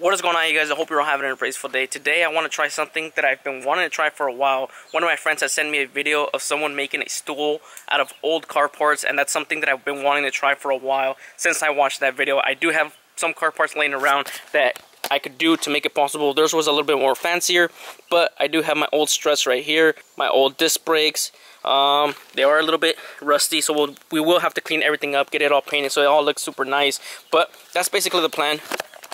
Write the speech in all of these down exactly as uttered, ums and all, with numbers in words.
What is going on, you guys? I hope you're all having an amazing day. Today I want to try something that I've been wanting to try for a while. One of my friends has sent me a video of someone making a stool out of old car parts, and that's something that I've been wanting to try for a while since I watched that video. I do have some car parts laying around that I could do to make it possible. Theirs was a little bit more fancier, but I do have my old struts right here, my old disc brakes. Um, they are a little bit rusty, so we'll, we will have to clean everything up, get it all painted so it all looks super nice. But that's basically the plan.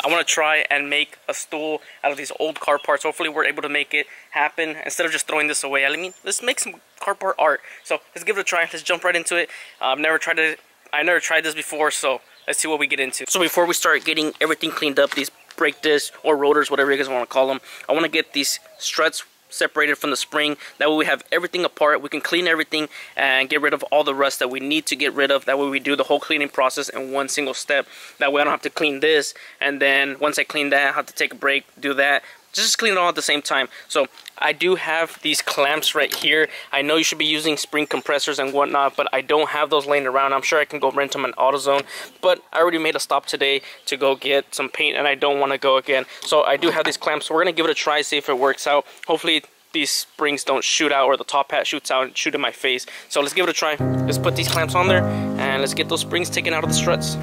I want to try and make a stool out of these old car parts. Hopefully we're able to make it happen instead of just throwing this away. I mean, let's make some car part art. So let's give it a try. Let's jump right into it. Uh, I've never tried it. I never tried this before, so let's see what we get into. So before we start getting everything cleaned up, these brake discs or rotors, whatever you guys want to call them, I want to get these struts separated from the spring. That way we have everything apart, we can clean everything and get rid of all the rust that we need to get rid of. That way we do the whole cleaning process in one single step. That way I don't have to clean this, and then once I clean that I have to take a break, do that, just clean it all at the same time. So I do have these clamps right here. I know you should be using spring compressors and whatnot, but I don't have those laying around. I'm sure I can go rent them in AutoZone, but I already made a stop today to go get some paint and I don't want to go again. So I do have these clamps, so we're going to give it a try, see if it works out. Hopefully these springs don't shoot out or the top hat shoots out and shoot in my face. So let's give it a try. Let's put these clamps on there and let's get those springs taken out of the struts.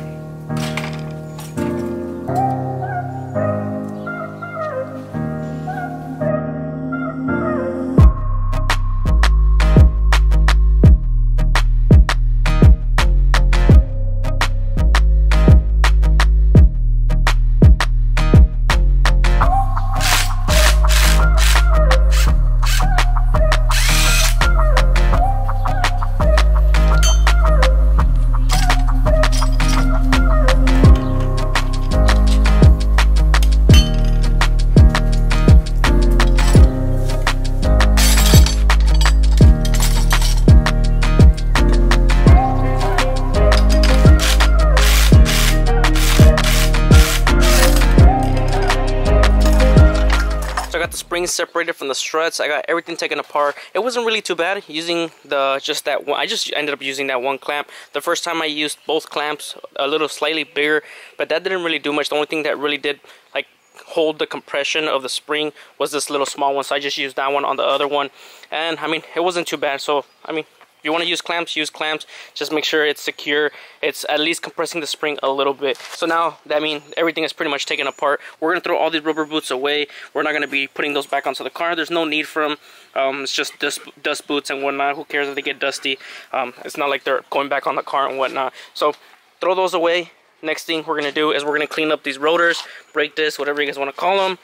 Separated from the struts, I got everything taken apart. It wasn't really too bad using the just that one. I just ended up using that one clamp. The first time I used both clamps, a little slightly bigger, but that didn't really do much. The only thing that really did like hold the compression of the spring was this little small one, so I just used that one on the other one, and I mean it wasn't too bad. So I mean, if you want to use clamps, use clamps. Just make sure it's secure. It's at least compressing the spring a little bit. So now, that means everything is pretty much taken apart. We're going to throw all these rubber boots away. We're not going to be putting those back onto the car. There's no need for them. Um, it's just dust, dust boots and whatnot. Who cares if they get dusty? Um, it's not like they're going back on the car and whatnot. So throw those away. Next thing we're going to do is we're going to clean up these rotors, brake discs, whatever you guys want to call them.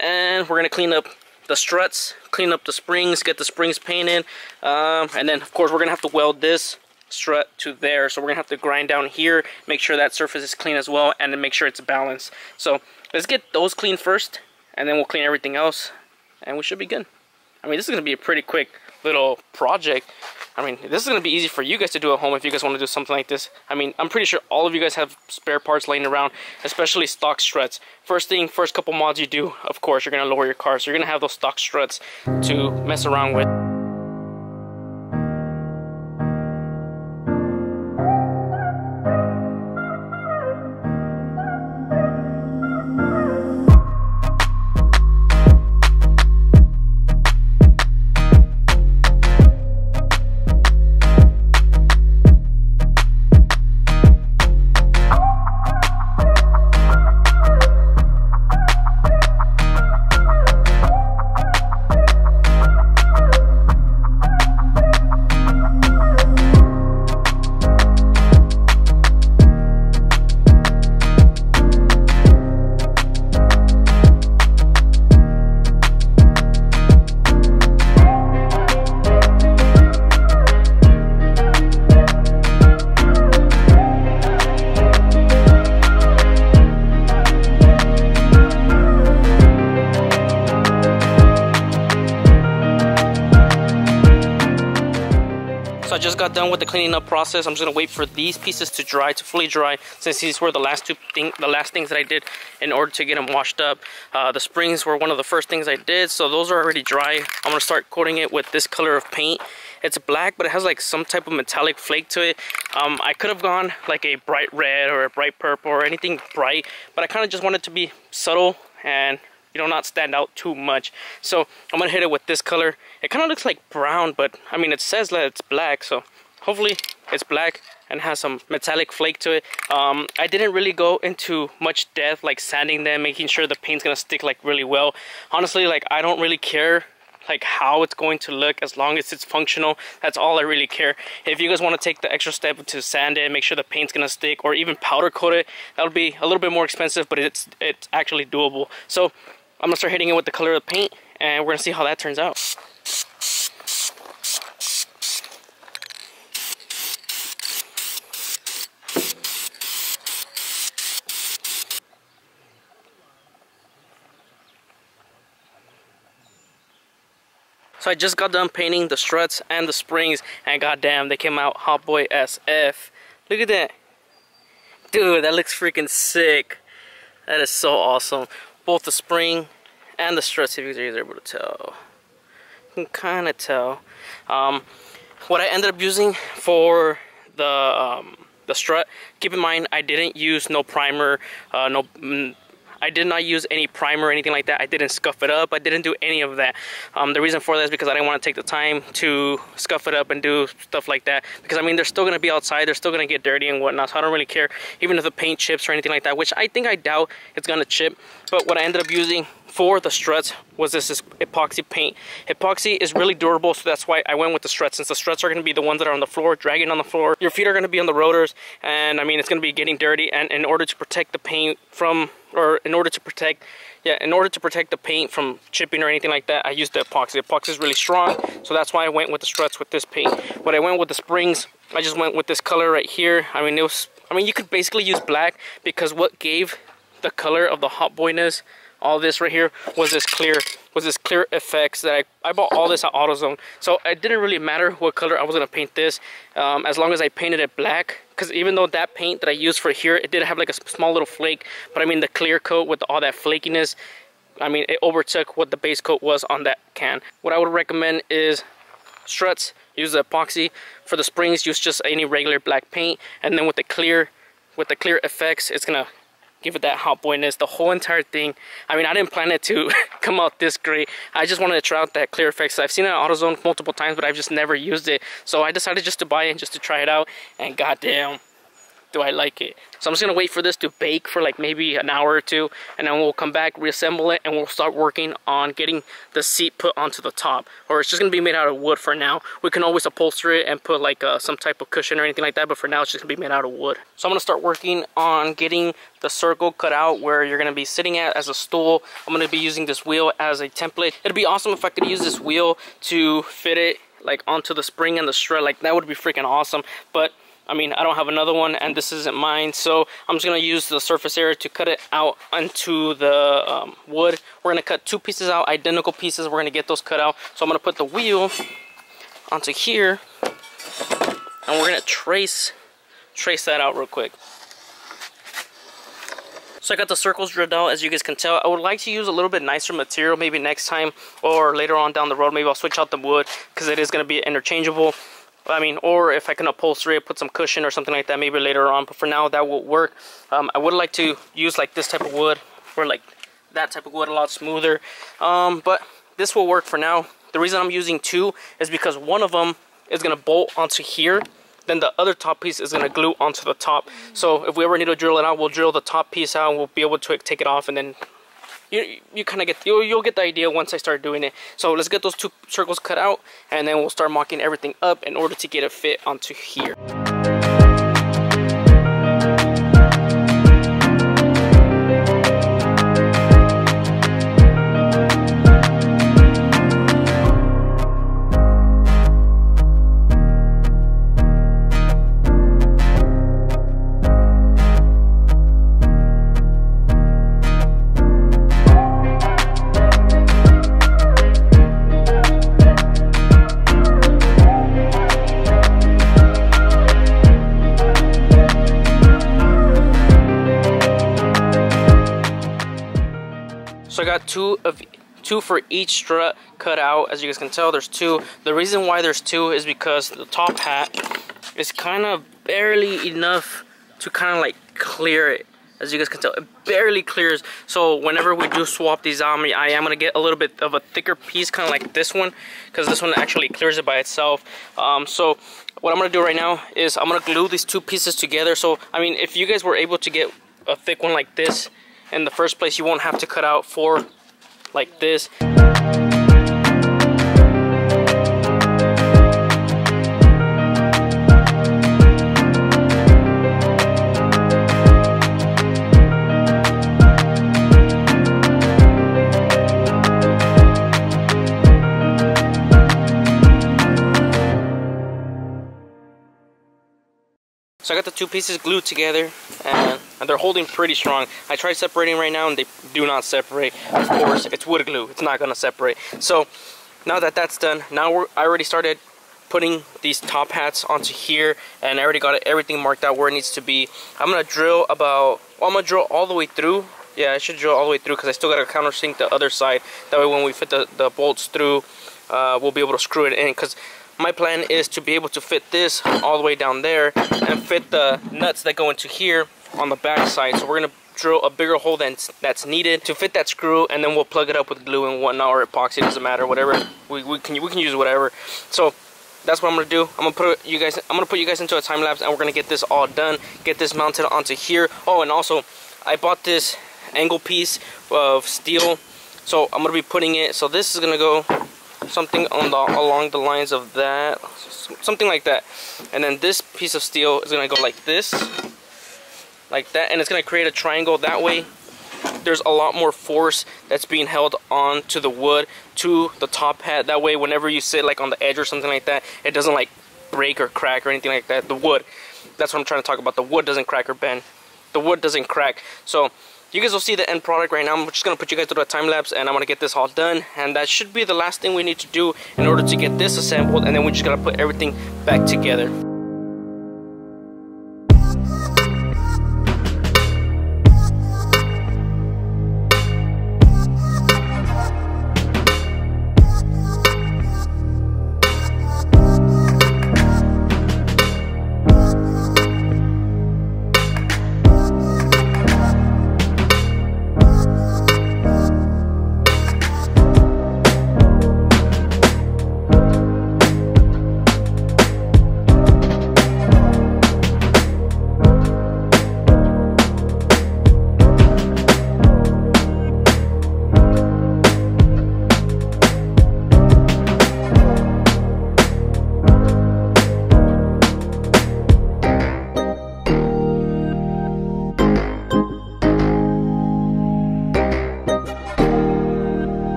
And we're going to clean up the struts, clean up the springs, get the springs painted, um, and then of course we're gonna have to weld this strut to there. So we're gonna have to grind down here, make sure that surface is clean as well, and then make sure it's balanced. So let's get those clean first, and then we'll clean everything else, and we should be good. I mean, this is gonna be a pretty quick little project. I mean, this is gonna be easy for you guys to do at home if you guys want to do something like this. I mean, I'm pretty sure all of you guys have spare parts laying around, especially stock struts. First thing, first couple mods you do, of course, you're gonna lower your car, so you're gonna have those stock struts to mess around with. Just got done with the cleaning up process. I'm just gonna wait for these pieces to dry, to fully dry, since these were the last two thing, the last things that I did in order to get them washed up. Uh, the springs were one of the first things I did, so those are already dry. I'm gonna start coating it with this color of paint. It's black, but it has like some type of metallic flake to it. Um, I could have gone like a bright red or a bright purple or anything bright, but I kind of just wanted to be subtle and, you know, not stand out too much. So I'm gonna hit it with this color. It kind of looks like brown, but I mean, it says that it's black, so hopefully it's black and has some metallic flake to it. Um, I didn't really go into much depth, like sanding them, making sure the paint's gonna stick like really well. Honestly, like I don't really care like how it's going to look as long as it's functional. That's all I really care. If you guys want to take the extra step to sand it, make sure the paint's gonna stick, or even powder coat it, that'll be a little bit more expensive, but it's it's actually doable. So I'm gonna start hitting it with the color of the paint, and we're gonna see how that turns out. So I just got done painting the struts and the springs, and goddamn, they came out hot boy S F. Look at that. Dude, that looks freaking sick. That is so awesome. Both the spring and the struts, if you guys are able to tell. You can kind of tell. Um, what I ended up using for the um, the strut, keep in mind, I didn't use no primer, uh, no... Mm, I did not use any primer or anything like that. I didn't scuff it up. I didn't do any of that. Um, the reason for that is because I didn't want to take the time to scuff it up and do stuff like that. Because, I mean, they're still going to be outside. They're still going to get dirty and whatnot. So I don't really care, even if the paint chips or anything like that, which I think I doubt it's going to chip. But what I ended up using for the struts was this, this epoxy paint. Epoxy is really durable, so that's why I went with the struts, since the struts are going to be the ones that are on the floor, dragging on the floor. Your feet are going to be on the rotors, and I mean, it's going to be getting dirty. And in order to protect the paint from, or in order to protect, yeah, in order to protect the paint from chipping or anything like that, I used the epoxy. Epoxy is really strong, so that's why I went with the struts with this paint. When I went with the springs, I just went with this color right here. I mean, it was, I mean, you could basically use black, because what gave the color of the hot boyness, all this right here, was this clear, was this clear effects that I, I bought all this at AutoZone. So it didn't really matter what color I was gonna paint this, um, as long as I painted it black. Because even though that paint that I used for here, it did have like a small little flake, but I mean the clear coat with all that flakiness, I mean it overtook what the base coat was on that can. What I would recommend is struts, use the epoxy. For the springs, use just any regular black paint, and then with the clear, with the clear effects, it's gonna give it that hot boyness, the whole entire thing. I mean, I didn't plan it to come out this great. I just wanted to try out that clear effects. I've seen it at AutoZone multiple times, but I've just never used it. So I decided just to buy it, just to try it out, and goddamn, do I like it. So I'm just gonna wait for this to bake for like maybe an hour or two, and then we'll come back, reassemble it, and we'll start working on getting the seat put onto the top. Or it's just gonna be made out of wood for now. We can always upholster it and put like uh, some type of cushion or anything like that, but for now it's just gonna be made out of wood. So I'm gonna start working on getting the circle cut out where you're gonna be sitting at as a stool. I'm gonna be using this wheel as a template. It'd be awesome if I could use this wheel to fit it like onto the spring and the strut. Like that would be freaking awesome, but I mean, I don't have another one, and this isn't mine, so I'm just going to use the surface area to cut it out onto the um, wood. We're going to cut two pieces out, identical pieces. We're going to get those cut out. So I'm going to put the wheel onto here, and we're going to trace, trace that out real quick. So I got the circles drilled out, as you guys can tell. I would like to use a little bit nicer material maybe next time, or later on down the road. Maybe I'll switch out the wood, because it is going to be interchangeable. I mean, or if I can upholster it, put some cushion or something like that maybe later on, but for now that will work. um, I would like to use like this type of wood, or like that type of wood, a lot smoother, um, but this will work for now. The reason I'm using two is because one of them is going to bolt onto here, then the other top piece is going to glue onto the top. So if we ever need to drill it out, we'll drill the top piece out and we'll be able to take it off, and then You, you kind of get, you'll, you'll get the idea once I start doing it. So let's get those two circles cut out, and then we'll start mocking everything up in order to get it fit onto here. So I got two of two for each strut cut out. As you guys can tell, there's two. The reason why there's two is because the top hat is kind of barely enough to kind of like clear it. As you guys can tell, it barely clears. So whenever we do swap these out, I am gonna get a little bit of a thicker piece, kind of like this one, because this one actually clears it by itself. Um, so what I'm gonna do right now is I'm gonna glue these two pieces together. So I mean, if you guys were able to get a thick one like this in the first place, you won't have to cut out four like this. So I got the two pieces glued together, and, and they're holding pretty strong. I tried separating right now and they do not separate. Of course, it's wood glue, it's not gonna separate. So now that that's done, now we're, I already started putting these top hats onto here, and I already got everything marked out where it needs to be. I'm gonna drill about, well, I'm gonna drill all the way through. Yeah, I should drill all the way through because I still gotta countersink the other side. That way when we fit the, the bolts through, uh, we'll be able to screw it in, because my plan is to be able to fit this all the way down there and fit the nuts that go into here on the back side. So we're gonna drill a bigger hole than that's needed to fit that screw, and then we'll plug it up with glue and whatnot, or epoxy, doesn't matter, whatever. We, we can we can use whatever. So that's what I'm gonna do. I'm gonna put you guys I'm gonna put you guys into a time lapse, and we're gonna get this all done, get this mounted onto here. Oh, and also I bought this angle piece of steel, so I'm gonna be putting it. So this is gonna go something on the along the lines of that, something like that, and then this piece of steel is gonna go like this, like that, and it's gonna create a triangle. That way there's a lot more force that's being held on to the wood, to the top hat. That way whenever you sit like on the edge or something like that, it doesn't like break or crack or anything like that. The wood, that's what I'm trying to talk about, the wood doesn't crack or bend, the wood doesn't crack. So you guys will see the end product right now. I'm just going to put you guys through a time lapse, and I'm going to get this all done. And that should be the last thing we need to do in order to get this assembled. And then we just got to put everything back together.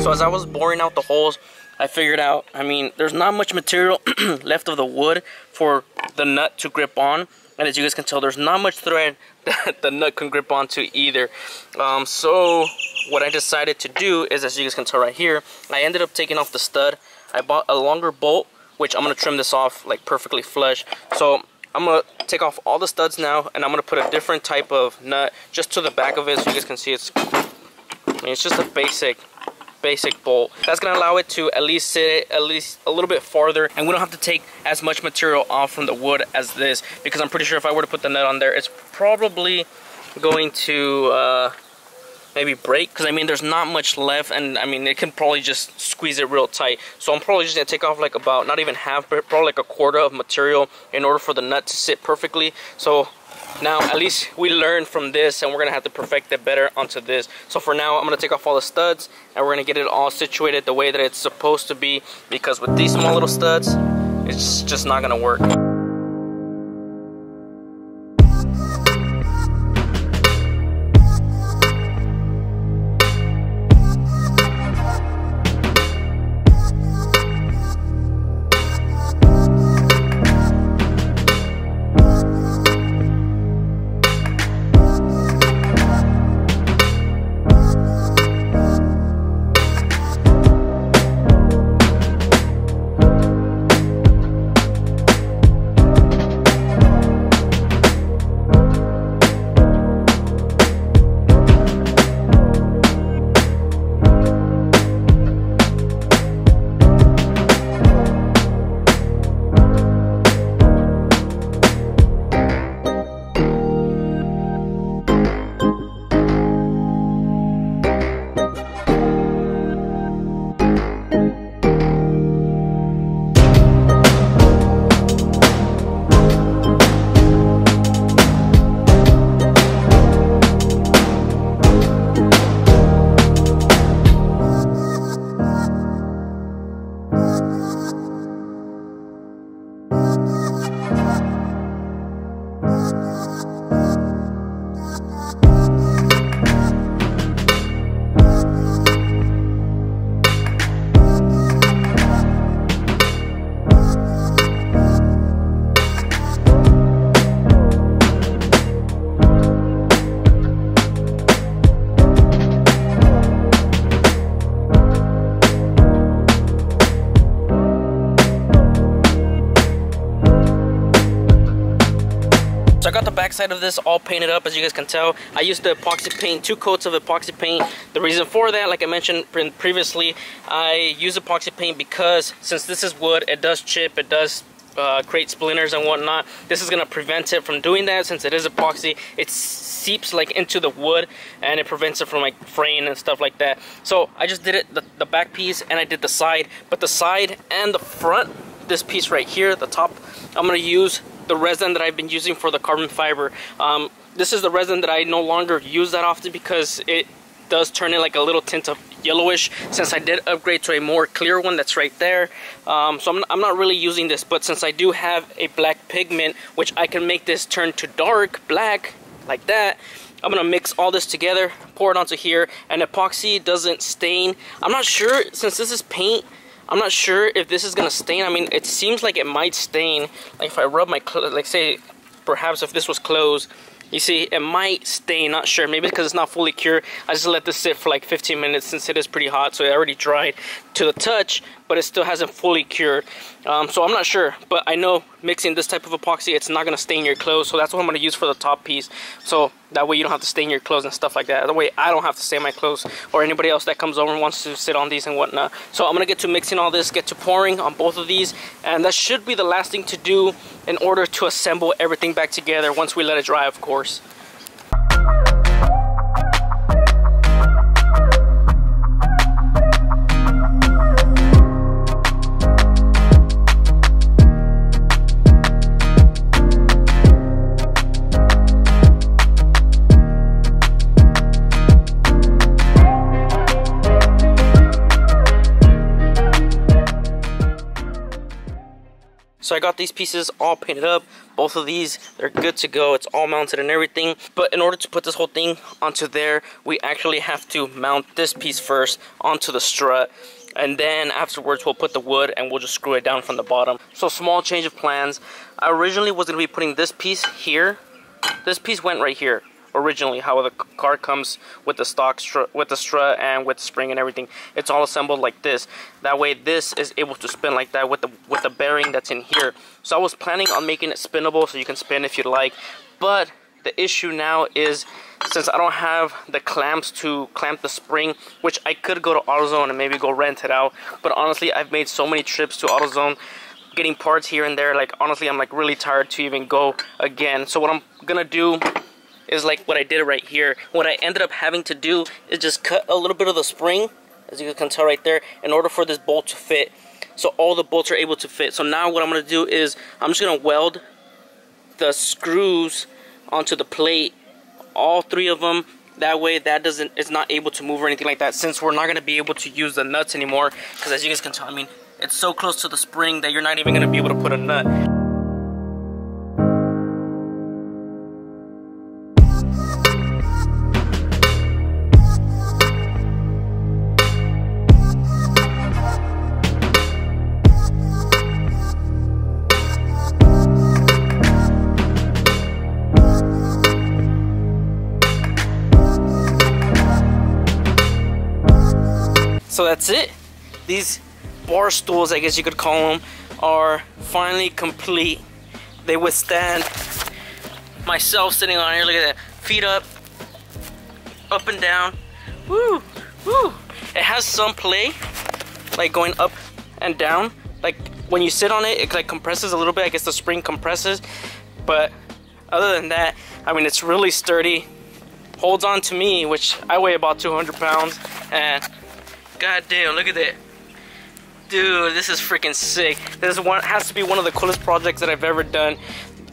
So as I was boring out the holes, I figured out, I mean, there's not much material left of the wood for the nut to grip on. And as you guys can tell, there's not much thread that the nut can grip onto either. Um, so what I decided to do is, as you guys can tell right here, I ended up taking off the stud. I bought a longer bolt, which I'm going to trim this off like perfectly flush. So I'm going to take off all the studs now, and I'm going to put a different type of nut just to the back of it so you guys can see it's, I mean, it's just a basic basic bolt. That's gonna allow it to at least sit at least a little bit farther, and we don't have to take as much material off from the wood as this, because I'm pretty sure if I were to put the nut on there, it's probably going to uh, maybe break, because I mean there's not much left, and I mean it can probably just squeeze it real tight. So I'm probably just gonna take off like about not even half, but probably like a quarter of material in order for the nut to sit perfectly. So now at least we learned from this, and we're gonna have to perfect it better onto this. So for now I'm gonna take off all the studs, and we're gonna get it all situated the way that it's supposed to be, because with these small little studs it's just not gonna work. backside of this all painted up, as you guys can tell. I used the epoxy paint, two coats of epoxy paint. The reason for that, like I mentioned previously, I use epoxy paint because since this is wood, it does chip, it does Uh, create splinters and whatnot. This is going to prevent it from doing that. Since it is epoxy, it seeps like into the wood and it prevents it from like fraying and stuff like that. So I just did it the, the back piece, and I did the side, but the side and the front, this piece right here, the top, I'm going to use the resin that I've been using for the carbon fiber. Um, this is the resin that I no longer use that often because it does turn it like a little tint of yellowish, since I did upgrade to a more clear one that's right there. Um, so I'm, I'm not really using this, but since I do have a black pigment, which I can make this turn to dark black like that, I'm gonna mix all this together, pour it onto here, and epoxy doesn't stain. I'm not sure, since this is paint, I'm not sure if this is gonna stain. I mean, it seems like it might stain. Like if I rub my, like say, perhaps if this was closed, you see, it might stain, not sure. Maybe because it's not fully cured. I just let this sit for like fifteen minutes since it is pretty hot, so it already dried to the touch, but it still hasn't fully cured. Um, so I'm not sure, but I know mixing this type of epoxy, it's not gonna stain your clothes, so that's what I'm gonna use for the top piece. So that way you don't have to stain your clothes and stuff like that. That way I don't have to stain my clothes or anybody else that comes over and wants to sit on these and whatnot. So I'm gonna get to mixing all this, get to pouring on both of these, and that should be the last thing to do in order to assemble everything back together once we let it dry, of course. So I got these pieces all painted up. Both of these, they're good to go. It's all mounted and everything. But in order to put this whole thing onto there, we actually have to mount this piece first onto the strut. And then afterwards, we'll put the wood and we'll just screw it down from the bottom. So small change of plans. I originally was gonna be putting this piece here. This piece went right here. Originally, how the car comes with the stock strut, with the strut and with the spring and everything, it's all assembled like this. That way, this is able to spin like that with the with the bearing that's in here. So I was planning on making it spinnable, so you can spin if you like. But the issue now is, since I don't have the clamps to clamp the spring, which I could go to AutoZone and maybe go rent it out. But honestly, I've made so many trips to AutoZone, getting parts here and there. Like honestly, I'm like really tired to even go again. So what I'm gonna do is like what I did right here. What I ended up having to do is just cut a little bit of the spring, as you can tell right there, in order for this bolt to fit. So all the bolts are able to fit. So now what I'm gonna do is I'm just gonna weld the screws onto the plate, all three of them. That way that doesn't, it's not able to move or anything like that, since we're not gonna be able to use the nuts anymore, because as you guys can tell, I mean, it's so close to the spring that you're not even gonna be able to put a nut. So that's it. These bar stools, I guess you could call them, are finally complete. They withstand myself sitting on here. Look at that. Feet up, up and down. Woo, woo. It has some play, like going up and down. Like when you sit on it, it like compresses a little bit. I guess the spring compresses. But other than that, I mean, it's really sturdy. Holds on to me, which I weigh about two hundred pounds. And god damn, look at that. Dude, this is freaking sick. This one has to be one of the coolest projects that I've ever done.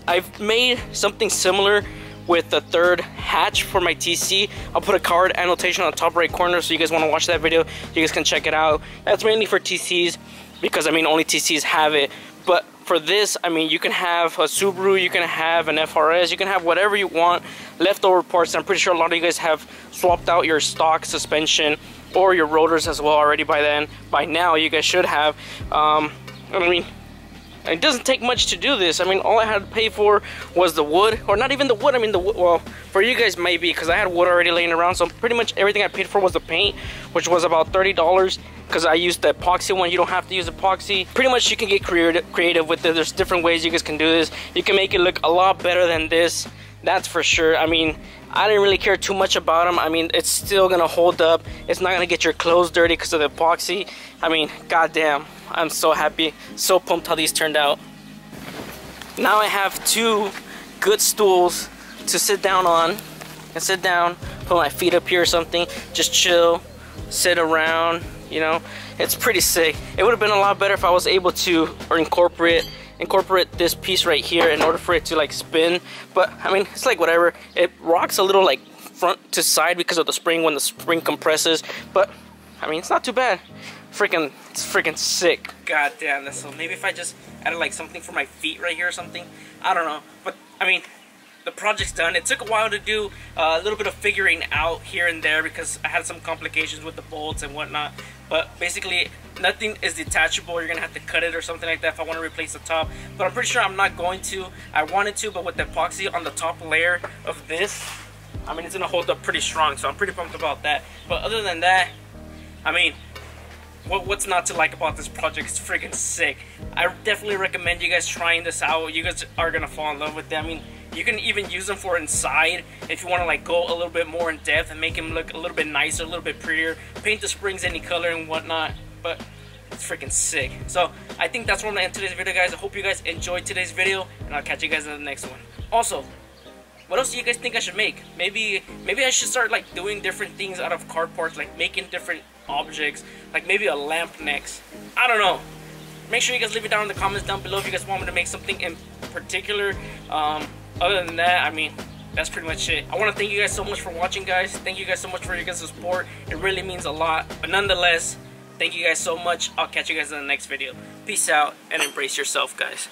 I've made something similar with the third hatch for my T C. I'll put a card annotation on the top right corner, so you guys want to watch that video, you guys can check it out. That's mainly for T Cs, because I mean only T Cs have it. But for this, I mean, you can have a Subaru, you can have an F R S, you can have whatever you want, leftover parts. I'm pretty sure a lot of you guys have swapped out your stock suspension or your rotors as well already by then. By now, you guys should have. Um, I mean, it doesn't take much to do this. I mean, all I had to pay for was the wood, or not even the wood. I mean, the well, for you guys maybe, because I had wood already laying around. So pretty much everything I paid for was the paint, which was about thirty dollars. Because I used the epoxy one. You don't have to use epoxy. Pretty much you can get creative, creative with it. There's different ways you guys can do this. You can make it look a lot better than this. that's for sure. I mean, I didn't really care too much about them. I mean, it's still gonna hold up. It's not gonna get your clothes dirty because of the epoxy. I mean, goddamn, I'm so happy, so pumped how these turned out. Now I have two good stools to sit down on. I can sit down, put my feet up here or something, just chill, sit around, you know. It's pretty sick. It would have been a lot better if I was able to or incorporate incorporate this piece right here in order for it to like spin, but I mean, it's like whatever. It rocks a little like front to side because of the spring when the spring compresses, but I mean, it's not too bad. Freaking, it's freaking sick. God damn, that's so, maybe if I just added like something for my feet right here or something, I don't know, but I mean, the project's done. It took a while to do uh, a little bit of figuring out here and there because I had some complications with the bolts and whatnot, but basically nothing is detachable. You're gonna have to cut it or something like that if I want to replace the top, but I'm pretty sure I'm not going to. I wanted to, but with the epoxy on the top layer of this, I mean, it's gonna hold up pretty strong, so I'm pretty pumped about that. But other than that, I mean, What, what's not to like about this project? It's freaking sick. I definitely recommend you guys trying this out. You guys are gonna fall in love with it. I mean, you can even use them for inside if you want to like go a little bit more in depth and make them look a little bit nicer, a little bit prettier, paint the springs any color and whatnot, but it's freaking sick. So I think that's where I'm gonna end today's video, guys. I hope you guys enjoyed today's video, and I'll catch you guys in the next one. Also, what else do you guys think I should make? Maybe maybe I should start like doing different things out of car parts, like making different objects, like maybe a lamp next. I don't know. Make sure you guys leave it down in the comments down below if you guys want me to make something in particular. Um, other than that, I mean, that's pretty much it. I want to thank you guys so much for watching, guys. Thank you guys so much for your guys' support. It really means a lot. But nonetheless, thank you guys so much. I'll catch you guys in the next video. Peace out and embrace yourself, guys.